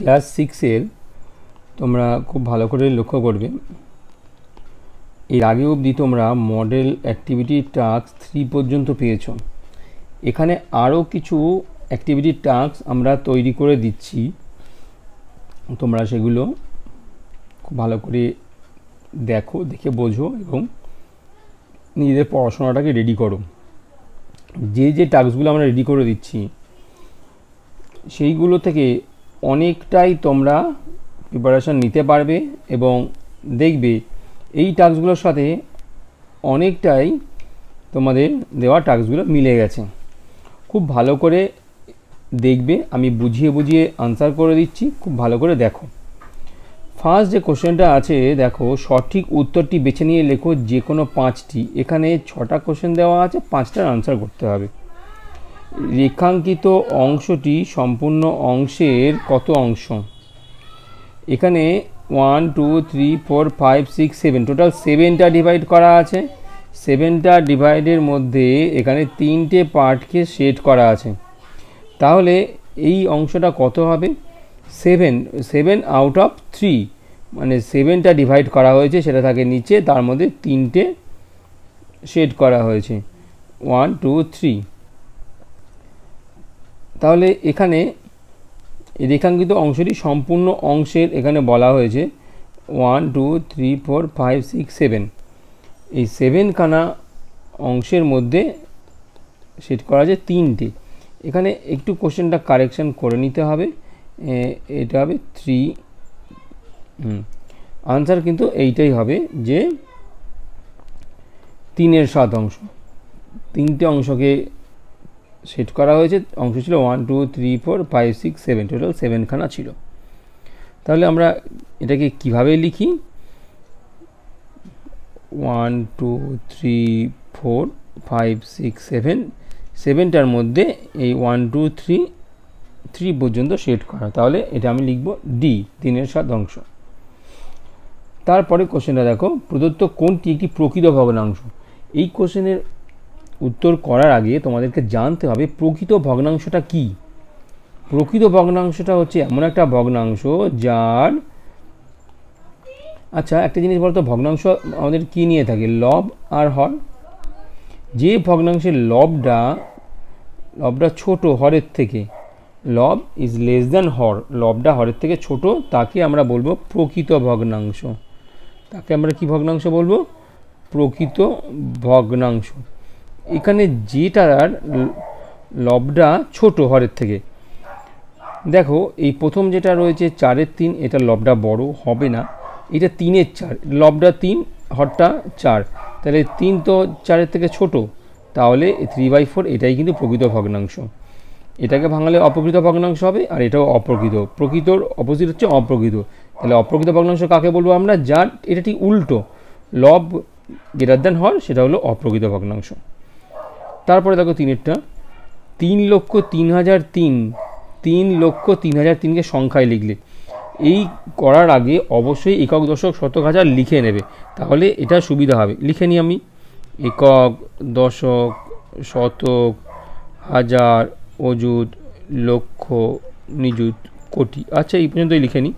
Class 6 এর তোমরা খুব ভালো করে লক্ষ্য করবে এর আগে অবধি তোমরা মডেল অ্যাক্টিভিটি টাস্ক 3 পর্যন্ত পেয়েছো এখানে আরো কিছু অ্যাক্টিভিটি টাস্ক আমরা তৈরি করে দিচ্ছি তোমরা সেগুলো খুব ভালো করে দেখো দেখে বোঝো এবং নিজেদের পড়াশোনাটাকে রেডি করো যে যে টাস্কগুলো আমরা রেডি করে দিচ্ছি সেইগুলো থেকে অনেকটাই তোমরা প্রিপারেশন নিতে পারবে এবং দেখবে এই টাস্কগুলোর সাথে অনেকটাই তোমাদের দেওয়া টাস্কগুলো মিলে গেছে খুব ভালো করে দেখবে আমি বুঝিয়ে বুঝিয়ে আনসার করে দিচ্ছি খুব ভালো করে দেখো ফার্স্ট যে কোশ্চেনটা আছে দেখো সঠিক উত্তরটি বেছে নিয়ে লেখো যে কোনো 5টি এখানে 6টা কোশ্চেন দেওয়া আছে 5টার আনসার করতে হবে রেখাঙ্কিত অংশটি সম্পূর্ণ অংশের কত অংশ এখানে 1 2 3 4 5 6 7 টোটাল 7টা ডিভাইড করা আছে 7টা ডিভাইডের মধ্যে এখানে 3টে পার্টকে সেট করা আছে তাহলে এই অংশটা কত হবে 7 7 আউট অফ 3 মানে 7টা ডিভাইড করা হয়েছে সেটা থাকে নিচে তার মধ্যে 3টে সেট করা হয়েছে 1 2 3 তাহলে এখানে রেখাঙ্কিত অংশটি সম্পূর্ণ অংশের এখানে বলা হয়েছে 1 2 3 4 5 6 7 এই 7খানা অংশের মধ্যে সেট করা আছে 3টে এখানে একটু কোশ্চেনটা কারেকশন করে নিতে হবে এটা হবে 3 আনসার কিন্তু এইটাই হবে যে 3 এর 7 অংশ 3টে অংশকে সেট করা হয়েছে অংশ ছিল 1 2 3 4 5 6 7 টোটাল 7খানা ছিল তাহলে আমরা এটাকে কিভাবে লিখি 1 2 3 4 5 6 7 7টার মধ্যে এই 1 2 3 3 পর্যন্ত সেট করা তাহলে এটা আমি লিখব ডি 3 এর 7 অংশ তারপরে কোশ্চেনটা দেখো প্রদত্ত কোনটি একটি প্রকৃত ভগ্নাংশ এই কোশ্চেনের উত্তর করার আগে তোমাদেরকে জানতে হবে প্রকৃত ভগ্নাংশটা কি প্রকৃত ভগ্নাংশটা হচ্ছে এমন একটা ভগ্নাংশ যার আচ্ছা একটা জিনিস বলতো ভগ্নাংশ আমাদের কি নিয়ে থাকে লব আর হর যে ভগ্নাংশের লবটা ছোট হরের থেকে লব ইজ লেস দ্যান হর লবটা হরের থেকে ছোট তাকে আমরা বলবো প্রকৃত ভগ্নাংশ তাকে আমরা কি ভগ্নাংশ বলবো প্রকৃত ভগ্নাংশ এখানে যেটার লবটা ছোট হরের থেকে দেখো এই প্রথম যেটা রয়েছে 4 এর 3 এটা লবটা বড় হবে না এটা 3 এর 4 লবটা 3 হরটা 4 তাহলে 3 তো 4 এর থেকে ছোট তাহলে 3/4 এটাই কিন্তু প্রকৃত ভগ্নাংশ এটাকে ভাঙালে অপ্রকৃত ভগ্নাংশ হবে আর এটাও অপ্রকৃত প্রকৃতর অপোজিট হচ্ছে অপ্রকৃত তাহলে অপ্রকৃত ভগ্নাংশ কাকে বলবো আমরা যার এটা ঠিক উল্টো লব গ্রেটার দ্যান হর সেটা হলো অপ্রকৃত ভগ্নাংশ তারপরে দেখো 3 এরটা 3,03,003 3,03,003কে সংখ্যায় লিখলে এই করার আগে অবশ্যই একক দশক শতক হাজার লিখে নেবে তাহলে এটা সুবিধা হবে লিখে নিই আমি একক দশক শতক হাজার অযুত লক্ষ নিযুত কোটি আচ্ছা এই পর্যন্তই লিখে নিই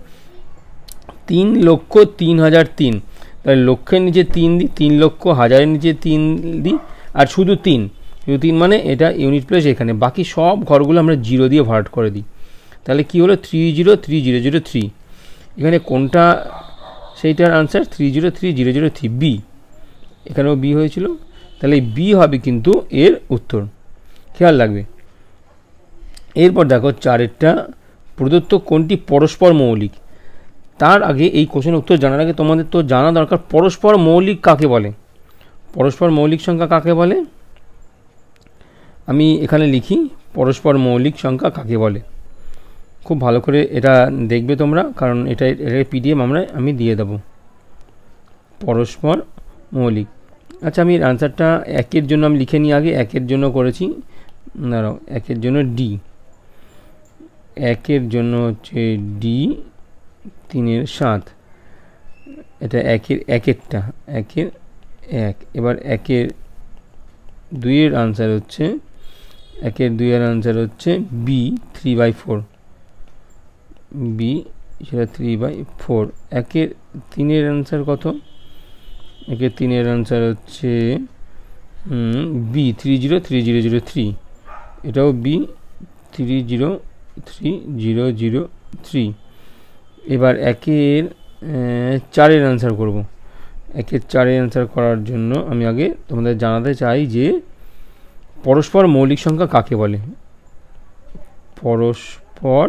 3,03,003 তাহলে লক্ষের নিচে 3 দিই 3 লক্ষ হাজারের নিচে 3 দিই আর শুধু 3 মানে এটা ইউনিট প্লেস এখানে বাকি সব ঘরগুলো আমরা 0 দিয়ে ভার্ট করে দিই তাহলে কি হলো 3,03,003 এখানে কোনটা সেইটার আনসার 3,03,003 বি এখানেও বি হয়েছিল তাহলে বি হবে কিন্তু এর উত্তর খেয়াল রাখবে এরপর দেখো 4 এরটা প্রদত্ত কোনটি পরস্পর মৌলিক তার আগে এই কোশ্চেনের উত্তর জানার আগে তোমাদের তো জানা দরকার পরস্পর মৌলিক কাকে বলে পরস্পর মৌলিক সংখ্যা কাকে বলে আমি এখানে লিখি পরস্পর মৌলিক সংখ্যা কাকে বলে খুব ভালো করে এটা দেখবে তোমরা কারণ এটা পিডিএফ আমি দিয়ে দেব পরস্পর মৌলিক আচ্ছা আমি আনসারটা 1 এর জন্য আমি লিখে নিই আগে 1 এর জন্য করেছি দাঁড়াও 1 এর জন্য ডি 1 এর জন্য হচ্ছে ডি 3 এর 7 এটা 1 এরটা 1 এর 1 এবার 1 এর 2 এর আনসার হচ্ছে 1 এর 2 এর আনসার হচ্ছে বি 3/4 बी सेटा 3/4 एकेर तीनेर आंसर कत एकेर तीनेर आंसर होच्छे बी 303003 एटाओ बी 303003 एबार एकेर चारेर आंसर करब एकेर चारेर आंसर करार जन्य आमि आगे तोमादेर जानाते चाइ जे परस्पर मौलिक संख्या काके बोले परस्पर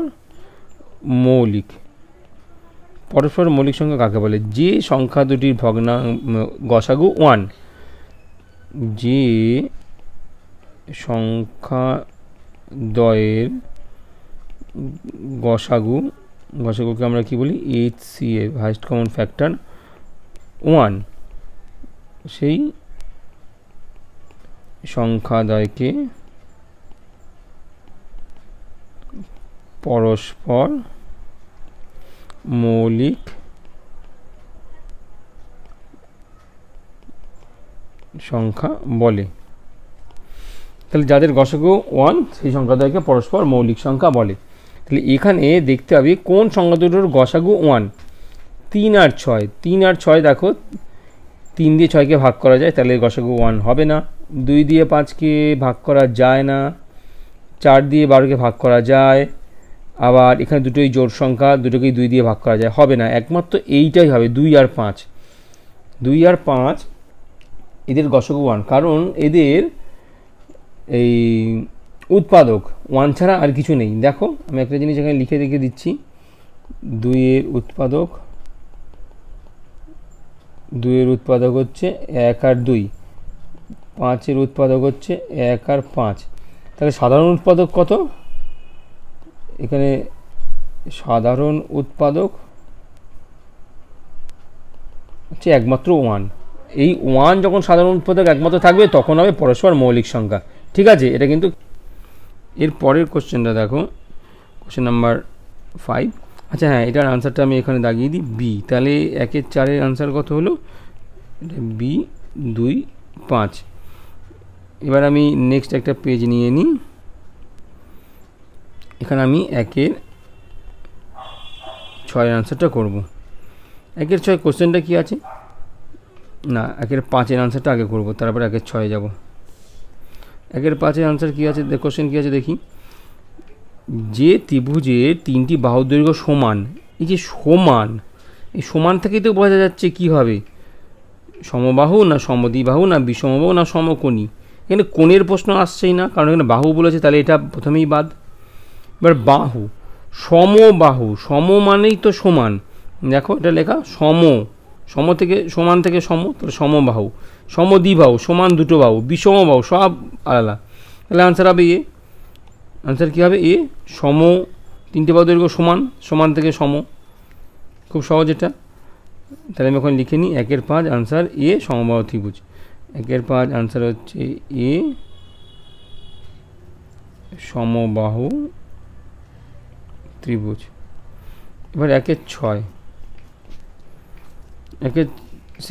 मौलिक संख्या काके बोले जे संख्या दुटिर भग्ना गसागु 1 जे संख्या दयेर गसागु गसागुके आमरा कि बोली एचसीएफ हाईएस्ट कमन फैक्टर 1 सेई संख्यादयके परस्पर मौलिक संख्या बोले ताहले जादेर गसागु 1 सेई संख्यादयके परस्पर मौलिक संख्या बोले। ताहले एखाने देखते हबे कोन संख्या दुटोर गसागु 1 3 और 6 देखो 3 दिए 6 के भाग करा जाए ताहले गसागु 1 हबे ना 2 दिए 5 के भाग करा जाए ना 4 दिए 12 के भाग करा जाए आबार एखाने दुटोई जोड़ संख्या दुटोकेई 2 दिए भाग करा जाए हबे ना एकमात्र एइटाई हबे 2 और 5 एदेर गसागु 1 कारण एदेर एई उत्पादक 1 छाड़ा आर किछु नेई। देखो आमि एकटा जिनिस एखाने लिखे रेखे दिच्छि 2 एर उत्पादक 2 एर उत्पादक होच्छे 1 और 2 5 एर उत्पादक होच्छे 1 और 5 ताहले साधारण उत्पादक कत एखाने साधारण उत्पादक होच्छे एकमात्र 1 এই 1 যখন সাধারণ উৎপাদক একমাত্র থাকবে তখন হবে পরস্পর মৌলিক সংখ্যা। ঠিক আছে এটা কিন্তু এর পরের কোশ্চেনটা দেখো কোশ্চেন নাম্বার 5। আচ্ছা হ্যাঁ এটার आंसरটা আমি এখানে দাগিয়ে দিই বি তাহলে 1 এর 4 এর आंसर কত হলো এটা বি 2 5। এবার আমি নেক্সট একটা পেজ নিয়ে নিই এখানে আমি 1 এর 6 এর आंसरটা করব 1 এর 6 কোশ্চেনটা কি আছে ना 1 এর 5 एर आंसर आगे करब तरह 1 এর 6 जाब 1 এর 5 एर आंसर कि कोश्चन कि देखी जे त्रिभुजेर 3टी बाहुर दैर्घ्य समान ये समान समान थेके तो बोझा जाच्छे कि हबे समबाहु ना समद्विबाहु ना विषमबाहु ना समकोणी एखाने कोणेर प्रश्न आसछेई ना कारण एखाने बाहु बोलेछे ताहले एटा प्रथमेई बाद। एबार बाहु समबाहु सम मानेई तो समान देखो एटा लेखा सम सम समान थेके सम तो समबाहु समद्विबाहु समान दुटो बाहु विषमबाहु सब आलादा ताहले आंसर हबे ए आंसर कि हबे ए सम 3टे बाहु दैर्घ्य समान समान थेके सम खूब सहज एटा ताहले आमि एखाने लिखे निई 1 এর 5 आंसर ए समबाहु त्रिभुज 1 এর 5 आंसर होच्छे ए समबाहु त्रिभुज। एबार 1 এর 6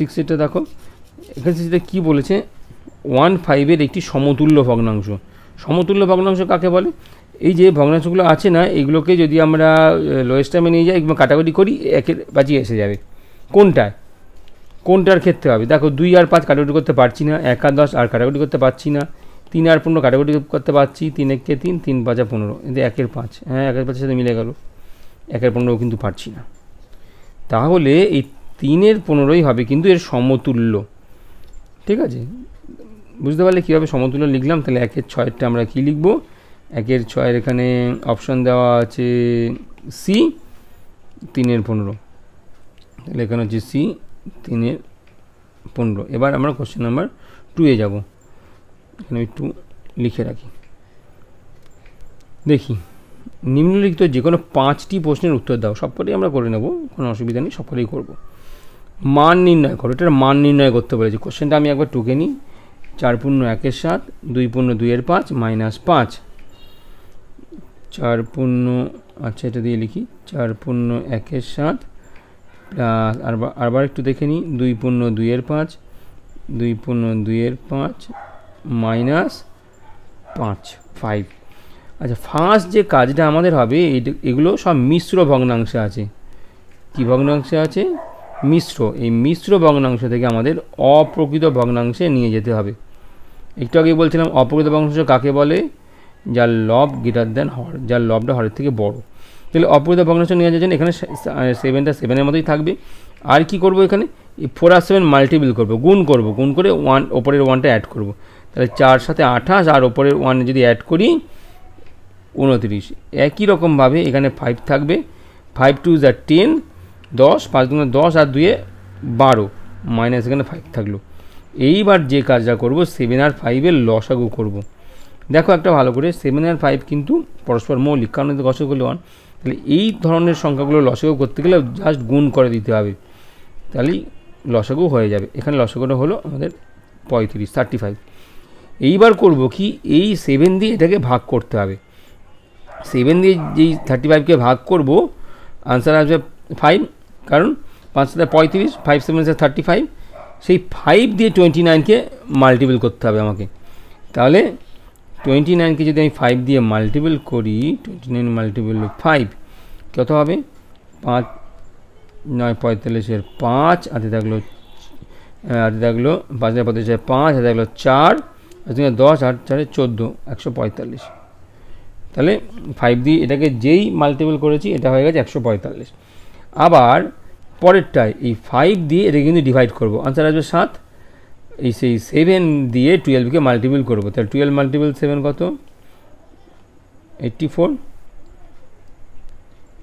6 एटा देखो 6 एटा कि बोलेछे 1 5 एर एकटी समतुल्य भग्नांश भग्नांश काके बोले एई जे भग्नांशगुलो आछे ना एगुलोके जोदि आमरा लोएस्ट टाइमे निये जाई काटाकाटी करी 1 एर बाजिये एसे जाबे कोनटाय कोनटार क्षेत्रे हबे देखो 2 और 5 काटाकाटी करते पारछि ना 1 और 10 आर काटाकाटी करते पारछि ना 3 और 15 काटाकाटी करते पारछि 3 1 * 3 3 × 5 = 15 एते 1 এর 5 হ্যাঁ 1 এর 5 এর সাথে মিলে গেল 1 এর 15 কিন্তু পারছি না তাহলে এই 3 এর 15 হবে কিন্তু এর সমতুল্য। ঠিক আছে বুঝতে পারলে কিভাবে সমতুল্য লিখলাম তাহলে 1 এর 6 টা আমরা কি লিখব 1 এর 6 এর এখানে অপশন দেওয়া আছে সি 3 এর 15 তাহলে এখানে হচ্ছে সি 3 এর 15। এবার আমরা কোশ্চেন নাম্বার 2 এ যাব এখানে আমি 2 লিখে রাখি দেখি নিম্নলিখিত যে কোনো 5টি প্রশ্নের উত্তর দাও সবকটি আমরা করে নেব কোনো অসুবিধা নেই সবকটি করব मान निर्णय करो एटार मान निर्णय करते बोलेछे कोश्चेनटा आमि एकबार टुके निई 4 × 1 = 7 2 × 2 = 5 -5 4 × अच्छा एटा दिए लिखी 4 × 1 = 7 प्लस आबार एकटु देखे निई 2 × 2 = 5 2 × 2 = 5 -5 अच्छा फार्स्ट जो काजटा आमादेर हबे एगुलो सब मिश्र भग्नांशे आछे कि भग्नांशे आछे मिश्र ये मिश्र भग्नांश थेके आमादेर अप्रकृत भग्नांशे निये जेते हबे एकटू आगे बोलছিলাম अप्रकृत भग्नांश काके बोले जार लब ग्रेटर दैन हर जार लबटा हरेर थेके बड़ তাহলে অপরিত ভগ্নাংশ নিয়ে যাচ্ছেন এখানে 7টা 7 এর মতোই থাকবে আর কি করব এখানে 4 আর 7 মাল্টিপ্লাই করব গুণ করে 1 উপরের 1টা অ্যাড করব তাহলে 4 সাথে 28 আর উপরের 1 যদি অ্যাড করি 29 একই রকম ভাবে এখানে 5 থাকবে 5 2 যা 10 10 5 2 10 আর 2 এ 12 মাইনাস এখানে 5 থাকলো এইবার যে কাজটা করব 7 আর 5 এর লসাগু করব দেখো একটা ভালো করে 7 আর 5 কিন্তু পরস্পর মৌলিক কারণ এদের লসাগু হলো 1 তাহলে এই ধরনের সংখ্যাগুলো লসাগু করতে গেলে জাস্ট গুণ করে দিতে হবে তাহলে লসাগু হয়ে যাবে এখানে লসাগুটা হলো আমাদের 35 35 এইবার করব কি এই 7 দিয়ে এটাকে ভাগ করতে হবে 7 দিয়ে যেই 35 কে ভাগ করব आंसर আসবে 5 কারণ 5 দিয়ে 35 5 7 দিয়ে 35 সেই 5 দিয়ে 29 কে মাল্টিপ্লাই করতে হবে আমাকে তাহলে 29 के जो 5 दिए माल्टिपल करी 29 माल्टिपल 5 कत हो 5 9 45 पाँच आते थकल पाँच पैंतालिस पाँच आते थकल चार दस आठ चार 14 145 तेल 5 दिए ये जे माल्टिपल कर 145 आबार पर 5 दिए ये क्योंकि डिवाइड करब आंसर आसबे 7 इसे 7 दिए 12 के माल्टिपल करब 12 माल्टिपल 7 कत 84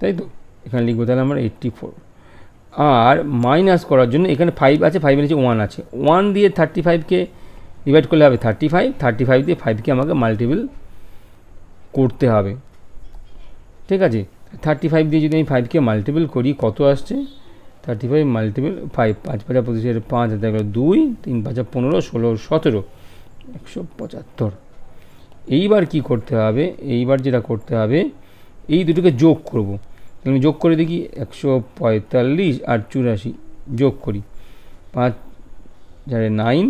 तई तो एखाने लिखबो ताहले आमरा 84 और माइनस करार जोन्नो एखाने 5 आछे 5 एर नीचे 1 आछे 1 दिए 35 के डिवाइड करले हबे 35 35 दिए 5 के आमाके माल्टिपल करते हबे ठीक आछे 35 दिए जोदि आमि 5 के माल्टिपल करी कत आसछे 35 माल्टिपल 5 पाँच पाँच पचिस पाँच हजार दुई तीन पाँच पंद्रह षोलो सतर 175 এইবার কি করতে হবে এইবার যেটা করতে হবে এই দুটোকে যোগ করব তাহলে যোগ করে দেখি 145 আর 84 যোগ করি 5 9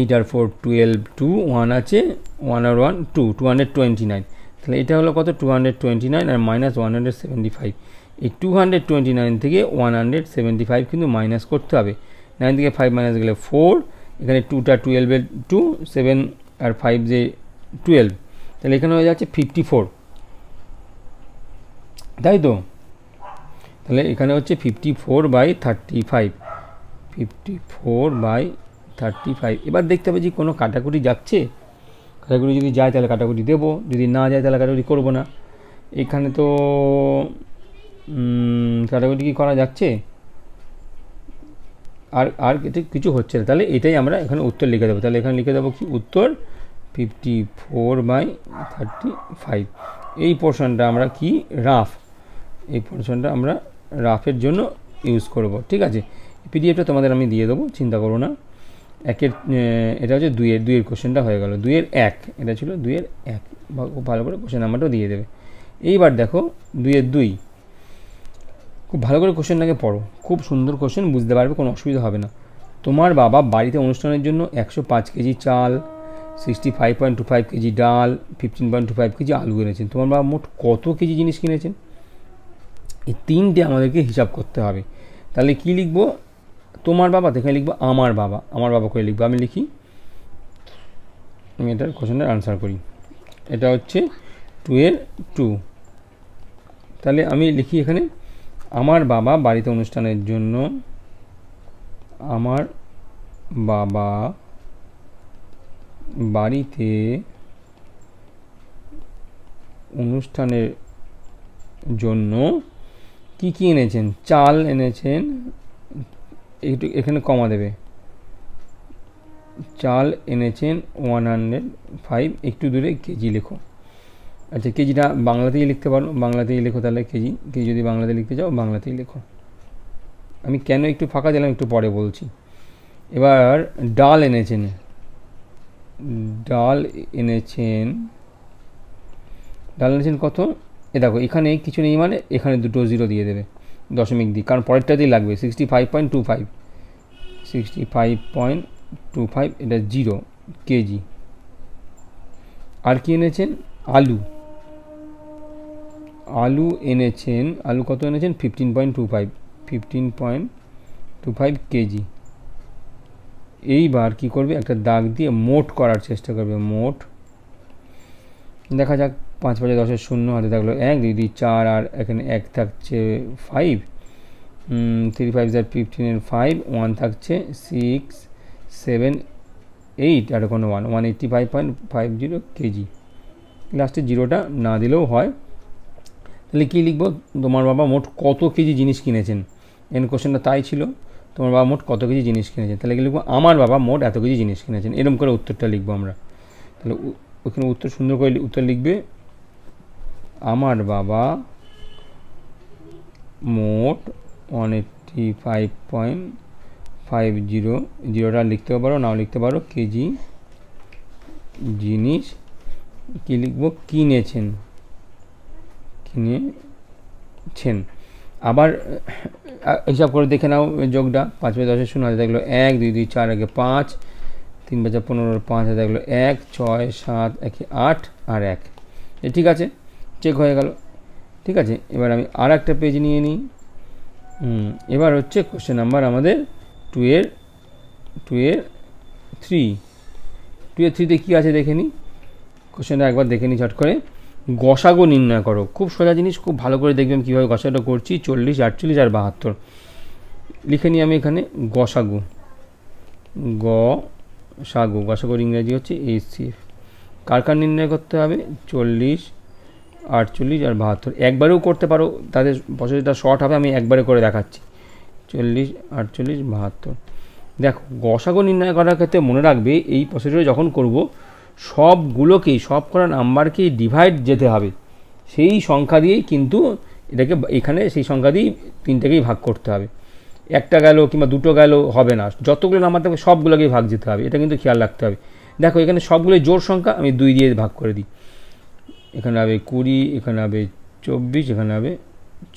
8 আর 4 12 2 1 আছে 1 আর 1 2 229 তাহলে এটা হলো কত 229 আর মাইনাস 175 229 থেকে 175 কিন্তু মাইনাস করতে হবে 9 থেকে 5 মাইনাস গেলে 4 এখানে 2টা 12 এর 2 7 আর 5 যে 12 তাহলে এখানে হয়ে যাচ্ছে 54 তাই তো তাহলে এখানে হচ্ছে 54/35 54/35 এবার দেখতে হবে যে কোনো কাটাকুটি যাচ্ছে কাটাকুটি যদি যায় তাহলে কাটাকুটি দেব যদি না যায় তাহলে কাটাকুটি করব না এখানে তো কাটাকুটি কি করা যাচ্ছে আর আর কিছু হচ্ছে না তাহলে এটাই আমরা এখানে উত্তর লিখে দেব তাহলে এখানে লিখে দেব কি উত্তর 54/35 এই পোরশনটা আমরা কি রাফ এই পোরশনটা আমরা রাফের জন্য ইউজ করব ঠিক আছে পিডিএফটা তোমাদের আমি দিয়ে দেব চিন্তা করো না একের এটা হচ্ছে 2 এর 2 এর কোশ্চেনটা হয়ে গেল 2 এর 1 এটা ছিল 2 এর 1 ভালো করে কোশ্চেন নাম্বারটা দিয়ে দেবে এইবার দেখো 2 এর 2 খুব ভালো করে কোশ্চেনটাকে পড়ো খুব সুন্দর কোশ্চেন বুঝতে পারবে কোনো অসুবিধা হবে না তোমার বাবা বাড়িতে অনুষ্ঠানের জন্য 105 কেজি চাল 65.25 কেজি ডাল 15.25 কেজি আলু এনেছেন তোমার বাবা মোট কত কেজি জিনিস কিনেছেন এই তিনটে আমাদেরকে হিসাব করতে হবে তাহলে কি লিখব তোমার বাবা এখানে লিখব আমার বাবা করে লিখব আমি লিখি আমি এটার কোশ্চেনের आंसर করি এটা হচ্ছে 2 এর 2 তাহলে আমি লিখি এখানে आमार बाबा बाड़ीते अनुष्ठानेर जोन्नो आमार बाबा बाड़ीते अनुष्ठानेर जोन्नो की की এনেছেন चाल এনেছেন एकटू एखाने कमा देबे चाल এনেছেন 105 एकटू दूरे केजी लेखो अच्छा केजिटा बांगलातेई लिखते पारो बांगलातेई लेखो ताहले केजी केजी यदि बांगलाते लिखते जाओ बांगलातेई लेखो आमी केन एकटू फाँका दिलाम एकटू परे बोलछी एबार डाल এনেছেন कत ए देखो एखाने किछु नेई माने एखाने दुटो जिरो दिए देबे दशमिक दिए कारण परेरटातेई लागबे 65.25 65.25 एटा 0 केजी आर कि এনেছেন आलू आलू এনেছেন आलू कत এনেছেন 15.25 केजी এইবার কি করবে একটা দাগ দিয়ে মোট করার চেষ্টা করবে মোট দেখা যাক 5 × 10 0 হাতে থাকলো 1 2 3 4 আর এখানে 1 থাকছে 5 3 5 is 15 and 5 1 থাকছে 6 7 8 আর কোন 1 185.50 কেজি লাস্টে জিরোটা না দিলেও হয় তাহলে কি লিখব তোমার বাবা মোট কত কেজি জিনিস কিনেছেন এন কোশ্চেনটা তাই ছিল তোমার বাবা মোট কত কেজি জিনিস কিনেছেন তাহলে কি লিখব আমার বাবা মোট এত কেজি জিনিস কিনেছেন এরকম করে উত্তরটা লিখব আমরা তাহলে ওখানে উত্তর সুন্দর করে উত্তর লিখবে আমার বাবা মোট 185.50 জিরোটা লিখতে পারো নাও লিখতে পারো কেজি জিনিস কি লিখব কিনেছেন কিনেছেন আবার হিসাব করে দেখে নাও যোগটা 5 × 10 0 হাতে থাকলো 1 2 3 4 আগে 5 3 × 15 5 হাতে থাকলো 1 6 7 1 8 আর 1 ঠিক আছে চেক হয়ে গেল ঠিক আছে এবার আমি আরেকটা পেজ নিয়ে নিই এবার হচ্ছে কোশ্চেন নাম্বার আমাদের 2 এর 3 তে কি আছে দেখে নিই কোশ্চেনটা একবার দেখে নিই চট করে গসাগু নির্ণয় করো খুব সোজা জিনিস খুব ভালো করে দেখবেন কিভাবে গসাগুটা করছি 40 48 আর 72 লিখে নিই আমি এখানে গসাগু গসাগু গসাগুর ইংরেজি হচ্ছে HCF কার কার নির্ণয় করতে হবে 40 48 আর 72 একবারেও করতে পারো তাদের প্রসেসটা শর্ট হবে আমি একবারে করে দেখাচ্ছি 40 48 72 দেখো গসাগু নির্ণয় করার ক্ষেত্রে মনে রাখবে এই প্রসেসটা যখন করব সবগুলোকেই সবকটা নাম্বারকেই ডিভাইড যেতে হবে সেই সংখ্যা দিয়ে কিন্তু এটাকে এখানে সেই সংখ্যা দিয়ে তিনটাকেই ভাগ করতে হবে একটা গেল কিংবা দুটো গেল হবে না যতগুলো নাম্বার থাকবে সবগুলোকেই ভাগ যেতে হবে এটা কিন্তু খেয়াল রাখতে হবে দেখো এখানে সবগুলো জোর সংখ্যা আমি 2 দিয়ে ভাগ করে দিই এখানে হবে 20 এখানে হবে 24 এখানে হবে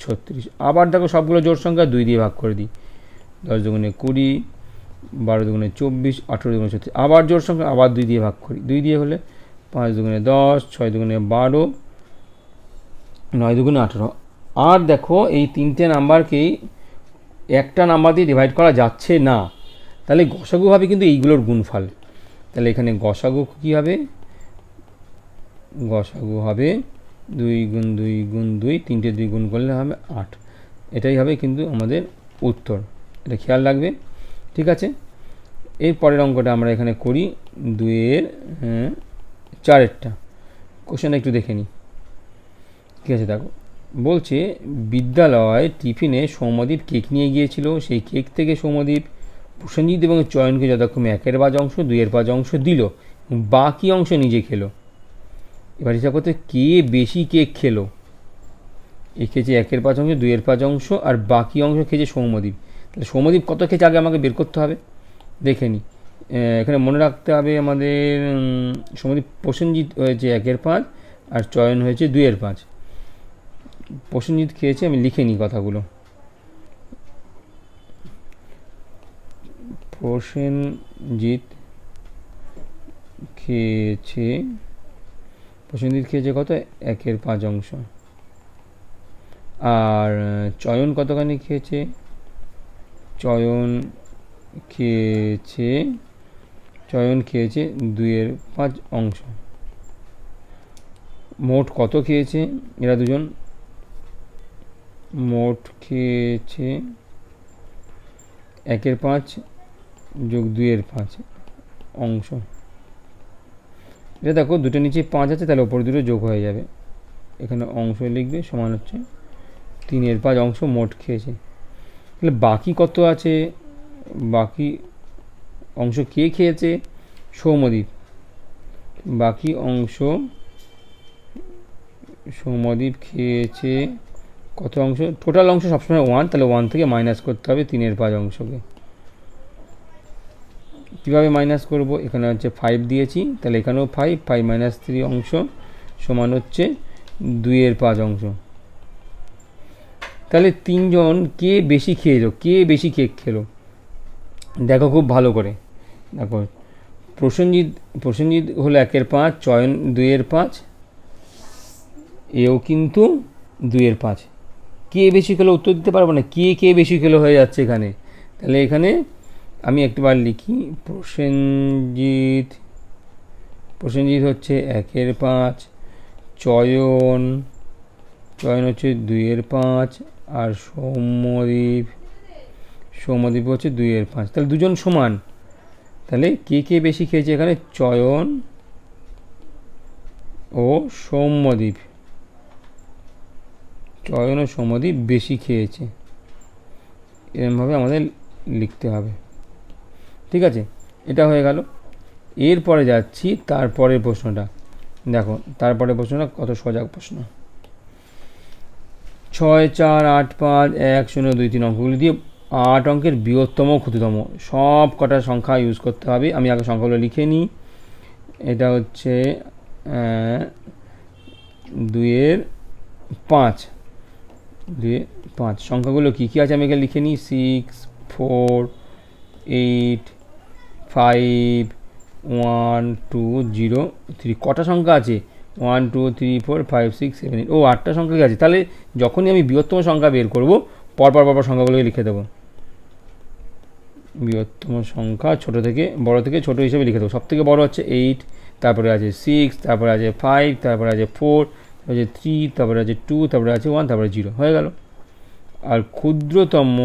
36 আবার দেখো সবগুলো জোর সংখ্যা 2 দিয়ে ভাগ করে দিই 10 × 20 12 × 24 18 × 36 আবার জোর সংখ্যা আবার 2 দিয়ে ভাগ করি 2 দিয়ে হলে 5 × 10 6 × 12 9 × 18 আর দেখো এই তিনটে নাম্বারকেই একটা নাম্বার দিয়ে ডিভাইড করা যাচ্ছে না তাহলে গসাগু হবে কিন্তু এইগুলোর গুণফল তাহলে এখানে গসাগু কি হবে গসাগু হবে 2 × 2 × 2 তিনটে 2 গুণ করলে হবে 8 এটাই হবে কিন্তু আমাদের উত্তর এটা খেয়াল রাখবে ঠিক আছে এই পরের অঙ্কটা আমরা এখানে করি 2 এর 4 কোশ্চেন একটু দেখে নিই ঠিক আছে দেখো বলছে বিদ্যালয় টিফিনে সৌম্যদীপ কেক নিয়ে গিয়েছিল সেই কেক থেকে সৌম্যদীপ প্রসেনজিৎ এবং চয়নকে যথাক্রমে 1/5 অংশ 2/5 অংশ দিল বাকি অংশ নিজে খেলো এবার হিসাব করতে কে বেশি কেক খেলো খেয়েছে 1/5 অংশ 2/5 অংশ আর বাকি অংশ খেয়েছে সৌম্যদীপ তাহলে সৌম্যদীপ কত কেজি আগে আমাকে বের করতে হবে দেখে নিই এখানে মনে রাখতে হবে আমাদের সৌম্যদীপ প্রসেনজিৎ হয়েছে 1/5 আর চয়ন হয়েছে 2/5 প্রসেনজিৎ খেয়েছে আমি লিখে নিই কথাগুলো প্রসেনজিৎ খেয়েছে কত 1/5 অংশ আর চয়ন কতখানি খেয়েছে চয়ন খেয়েছে 2/5 অংশ মোট কত খেয়েছে এরা দুজন মোট খেয়েছে 1/5 যোগ 2/5 অংশ এটা দেখো দুটো নিচে 5 আছে তাহলে উপরে দুটো যোগ হয়ে যাবে এখানে অংশ লিখবে সমান হচ্ছে 3/5 অংশ মোট খেয়েছে তাহলে বাকি কত আছে বাকি অংশ কে খেয়েছে সৌম্যদীপ বাকি অংশ সৌম্যদীপ খেয়েছে কত অংশ টোটাল অংশ সবসময় 1 তাহলে 1 থেকে মাইনাস করতে হবে 3/5 অংশকে কিভাবে মাইনাস করব এখানে হচ্ছে 5 দিয়েছি তাহলে এখানেও 5 - 3 অংশ সমান হচ্ছে 2/5 অংশ তাহলে তিনজন কে বেশি খেয়েলো কে বেশি কেক খেলো দেখো খুব ভালো করে দেখো প্রসেনজিৎ হলো 1/5 চয়ন 2/5 एओ किन्तु दुइएर पाँच के बेशी खेलो उत्तर दिते पारबो ना के बेशी खेलो हो जाच्छे एखाने ताहले एखाने आमी एकबार लिखी প্রসেনজিৎ হচ্ছে 1-5 চয়ন হচ্ছে 2-5 আর সৌম্যদীপ হচ্ছে 2-5 তাহলে দুজন সমান তাহলে কে বেশি খেয়েছে এখানে চয়ন ও সৌম্যদীপ চয়ন ও সৌম্যদীপ বেশি খেয়েছে এরকম ভাবে আমাদের লিখতে হবে ঠিক আছে এটা হয়ে গেল एर पर जाच्छी तारपरेर प्रश्नटा देखो तारपरेर प्रश्नटा कत सोजा प्रश्न 6, 4, 8, 5, 1, 0, 2, 3 अंकगुलो दिए 8 अंकेर बृहत्तम क्षुद्रतम सब कटा संख्या यूज करते हबे आमी आगे संख्यागुलो लिखे निई एटा हच्छे 2-5 संख्यागुलो की की आछे आमी एखाने लिखे निई 6, 4, 8, 5 1, 2, 0, 3 कटा संख्या आछे 1, 2, 3, 4, 5, 6, 7, 8 ओ 8टा संख्या आछे ताहले जखोनी आमी बृहत्तम संख्या बेर करब पर संख्यागुलोके लिखे देब बृहत्तम संख्या छोटो थेके बड़ो थेके छोटो हिसेबे लिखे देब सबथेके बड़ो आछे 8 तारपरे आछे 6 तारपरे आछे 5 तारपरे आछे 4 तारपरे आछे 3 तारपरे आछे 2 तारपरे आछे 1 तारपरे 0 हये गेल आर क्षुद्रतम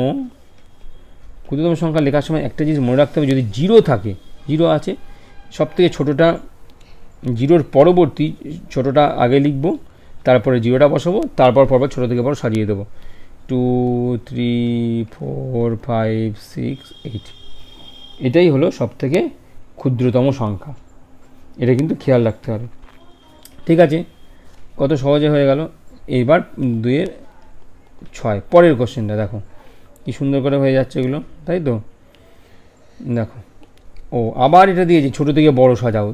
संख्या लेखार समय एकटा जिनिस मने राखते हबे जदि 0 थाके 0 आछे सबथेके छोटोटा जिरोर परवर्ती छोटोटा आगे लिखब तारपरे जिरोटा बसाबो तारपर परपर छोटो थेके बड़ो साजिए देव 2, 3, 4, 5, 6, 8 एटाई हलो सबथेके क्षुद्रतम संख्या एटा किन्तु खेयाल राखते हबे ठीक आछे कत सहजे हये गेल एबार 2-6 परेर क्वेश्चनटा देखो कि सुंदर करे हये जाच्छे एगुलो ताई तो देखो ओ आबार एटा दिए छोटो थेके बड़ो साजाओ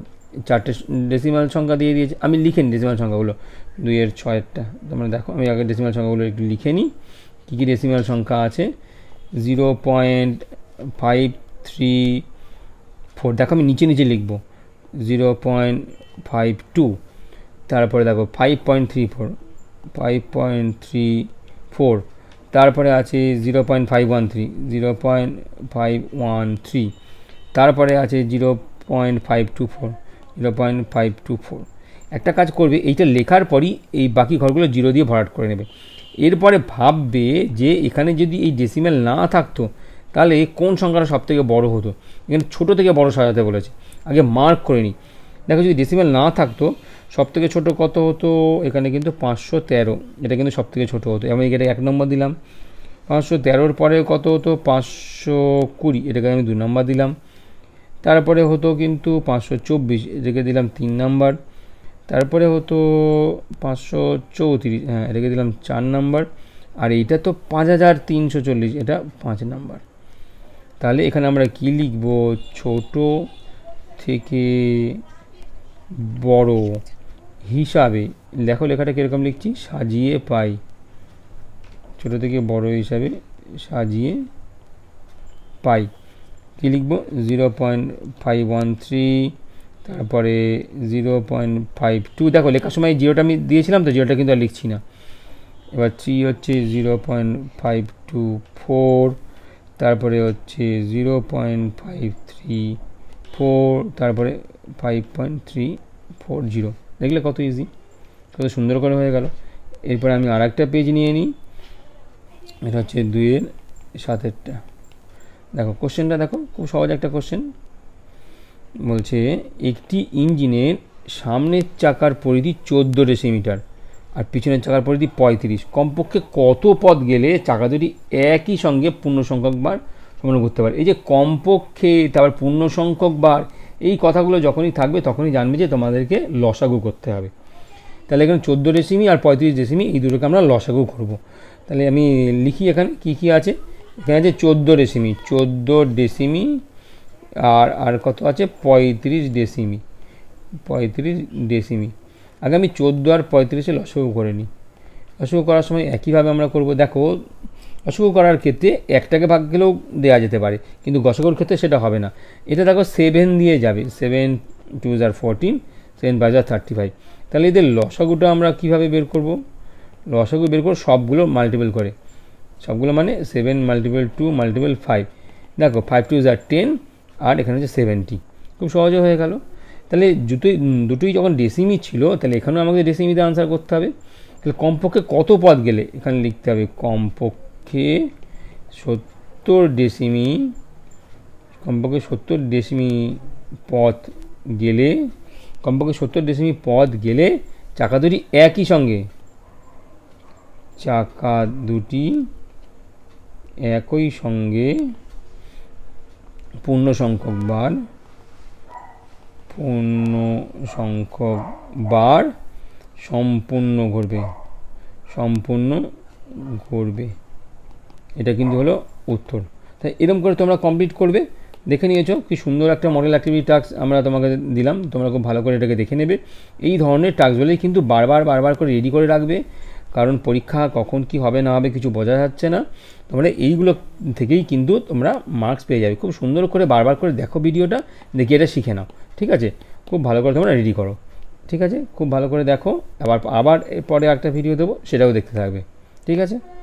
चारटे डेसिमाल संख्या दिए दिए आमी लिखे नी डेसिमाल संख्यागुलो 2-6 तोमरा देखो आमी आगे डेसिमाल संख्यागुलो एकटु लिखे नी कि डेसिमाल संख्या आछे 0.534 देखो आमी नीचे नीचे लिखबो 0.52 तारपरे देखो 5.34 तारपरे आछे 0.513 0.513 तारपरे आछे 0.524 एक काज करबे एइटा लेखार पर ही बाकी घरगुलो जिरो दिए भराट करे नेबे एरपरे भाबबे जे एखाने जदि एइ डेसिमाल ना थाकतो ताहले कोन संख्याटा सबथेके बड़ो हतो एखाने छोटो थेके बड़ो साजाते बोलेछे आगे मार्क करे नि देखो जदि डेसिमाल ना थाकतो सबथेके छोटो कत हतो एखाने किन्तु 513 एटा किन्तु सबथेके छोटो हतो आमि एटाके 1 नम्बर दिलाम 513 एर परे कत हतो 520 एटाके आमि 2 नम्बर दिलाम तारपरे हतो किन्तु 524 एटाके दिलाम 3 नम्बर तारपरे हतो 534 हाँ एटाके दिलाम 4 नम्बर और एटा तो 5340 एटा 5 नम्बर ताहले एखाने आमरा कि लिखबो छोटो थेके बड़ो हिसाबे देखो लेखाटा किरकम लिखछि साजिए पाई छोटो थेके बड़ो हिसाबे साजिए पाई कि लिखब 0.513 तारपरे 0.52 देखो लेखार समय जिरोटा आमि दिएछिलाम तो जिरोटा किन्तु आर लिखछि ना एबार 3 होच्छे 0.524 तारपरे होच्छे 0.534 तारपरे 5.340 देखले कत इजी कत सुंदर करे हये गेल एरपर आमि आरेकटा पेज निये निई एटा होच्छे 2-7 देखो क्वेश्चन देखो खूब सहज एक क्वेश्चन बोलছে একটি ইঞ্জিনের সামনের চাকার পরিধি 14 ডেসিমিটার আর পিছনের চাকার পরিধি 35 কমপক্ষে কত পথ গেলে চাকা দুটি একই সঙ্গে পূর্ণ সংখ্যক বার সমারোহ করতে পারে এই যে কমপক্ষে তারপর পূর্ণ সংখ্যক বার এই কথাগুলো যখনই থাকবে তখনই জানবে যে তোমাদেরকে লসাগু করতে হবে তাহলে এখানে 14 ডেসিমি আর 35 ডেসিমি এই দুটোকে আমরা লসাগু করব তাহলে আমি লিখি এখানে কি কি আছে एखे 14 डेसिमी 14 डेसिमी और कत आछे 35 डेसिमी 35 डेसिमी आगे आमी 14 और 35 लसागु करे नि लसागु करार समय एक ही भावे आमरा करब देखो लसागु करार क्षेत्रे एकटाके भाग गेलेও देया जेते पारे किन्तु गसागुर क्षेत्रे सेटा होबे ना एटा देखो 7 दिए जाबे 7 2 4 14 7 5 35 তাহলে এদের লসাগুটা আমরা কিভাবে বের করব লসাগু বের করব সবগুলো মাল্টিপল করে সবগুলো মানে 7 মাল্টিপল 2 মাল্টিপল 5 দেখো 5 2 আর 10 আর এখানে হচ্ছে 70 খুব সহজ হয়ে গেল তাহলে দুটোই যখন ডেসিমি ছিল তাহলে এখানেও আমাদের ডেসিমিতে आंसर করতে হবে তাহলে কমপক্ষে কত পদ গেলে এখানে লিখতে হবে কমপক্ষে 70 ডেসিমি কমপক্ষে 70 ডেসিমি পদ গেলে কমপক্ষে 70 ডেসিমি পদ গেলে চাকা দুটি একই সঙ্গে চাকা দুটি একই সঙ্গে পূর্ণ সংখ্যক বার সম্পূর্ণ ঘুরবে এটা কিন্তু হলো উত্তর তাই এরকম করে তোমরা কমপ্লিট করবে দেখে নিয়েছো কি সুন্দর একটা মডেল অ্যাক্টিভিটি টাস্ক আমরা তোমাকে দিলাম তোমরা খুব ভালো করে এটাকে দেখে নেবে এই ধরনের টাস্কগুলো কিন্তু বারবার করে রেডি করে রাখবে কারণ পরীক্ষা কখন কি হবে না হবে কিছু বোঝা যাচ্ছে না তোমরা এইগুলো থেকেই কিন্তু তোমরা মার্কস পেয়ে যাবে খুব সুন্দর করে বারবার করে দেখো ভিডিওটা দেখে এটা শিখে নাও ঠিক আছে খুব ভালো করে তোমরা রেডি করো ঠিক আছে খুব ভালো করে দেখো আবার পরে একটা ভিডিও দেবো সেটাও দেখতে থাকবে ঠিক আছে।